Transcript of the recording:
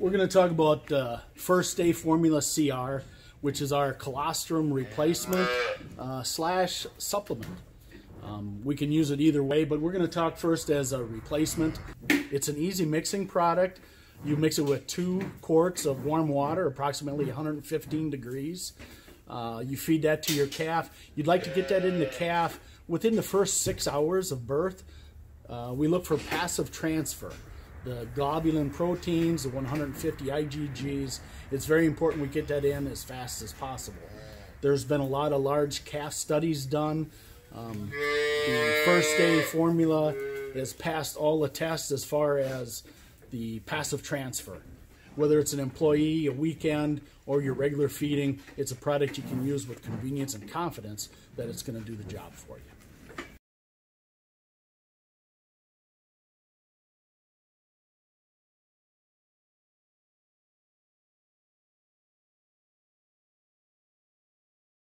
We're going to talk about First Day Formula CR, which is our colostrum replacement slash supplement. We can use it either way, but we're going to talk first as a replacement. It's an easy mixing product. You mix it with 2 quarts of warm water, approximately 115 degrees. You feed that to your calf. You'd like to get that in the calf within the first 6 hours of birth. We look for passive transfer. The globulin proteins, the 150 IgGs, it's very important we get that in as fast as possible. There's been a lot of large calf studies done. The First Day Formula has passed all the tests as far as the passive transfer. Whether it's an employee, a weekend, or your regular feeding, it's a product you can use with convenience and confidence that it's going to do the job for you.